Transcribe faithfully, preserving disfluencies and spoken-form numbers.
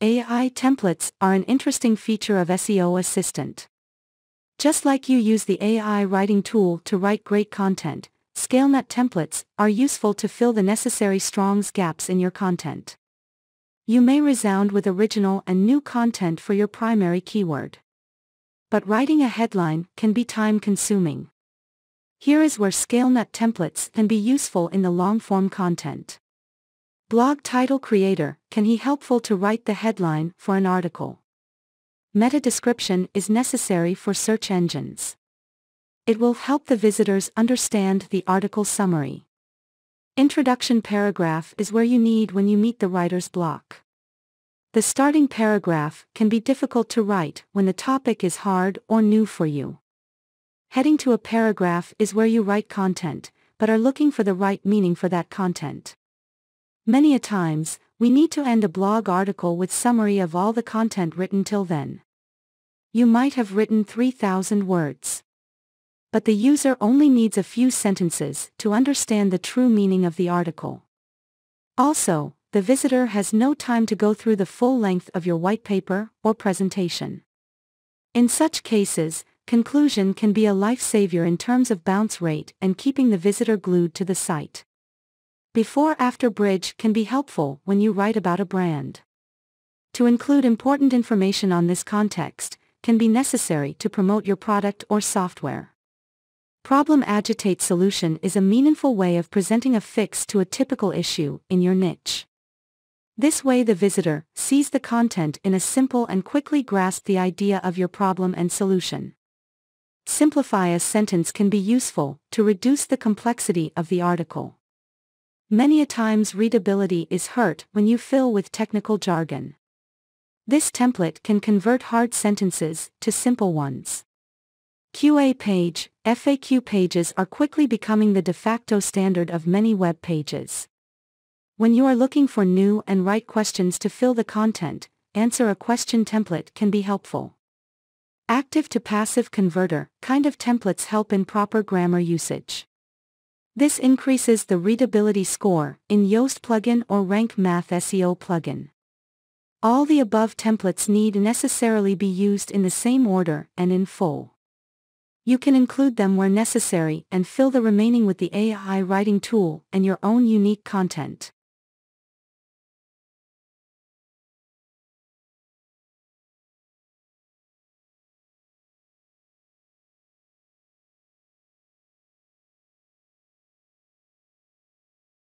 A I templates are an interesting feature of S E O Assistant. Just like you use the A I writing tool to write great content, Scalenut templates are useful to fill the necessary strengths gaps in your content. You may resound with original and new content for your primary keyword. But writing a headline can be time-consuming. Here is where Scalenut templates can be useful in the long-form content. Blog title creator can be helpful to write the headline for an article. Meta description is necessary for search engines. It will help the visitors understand the article summary. Introduction paragraph is where you need when you meet the writer's block. The starting paragraph can be difficult to write when the topic is hard or new for you. Heading to a paragraph is where you write content, but are looking for the right meaning for that content. Many a times, we need to end a blog article with summary of all the content written till then. You might have written three thousand words. But the user only needs a few sentences to understand the true meaning of the article. Also, the visitor has no time to go through the full length of your white paper or presentation. In such cases, conclusion can be a lifesaver in terms of bounce rate and keeping the visitor glued to the site. Before-after bridge can be helpful when you write about a brand. To include important information on this context can be necessary to promote your product or software. Problem agitate solution is a meaningful way of presenting a fix to a typical issue in your niche. This way the visitor sees the content in a simple and quickly grasp the idea of your problem and solution. Simplify a sentence can be useful to reduce the complexity of the article. Many a times readability is hurt when you fill with technical jargon. This template can convert hard sentences to simple ones. Q A page, F A Q pages are quickly becoming the de facto standard of many web pages. When you are looking for new and right questions to fill the content, answer a question template can be helpful. Active to passive converter kind of templates help in proper grammar usage. This increases the readability score in Yoast plugin or Rank Math S E O plugin. All the above templates need necessarily be used in the same order and in full. You can include them where necessary and fill the remaining with the A I writing tool and your own unique content.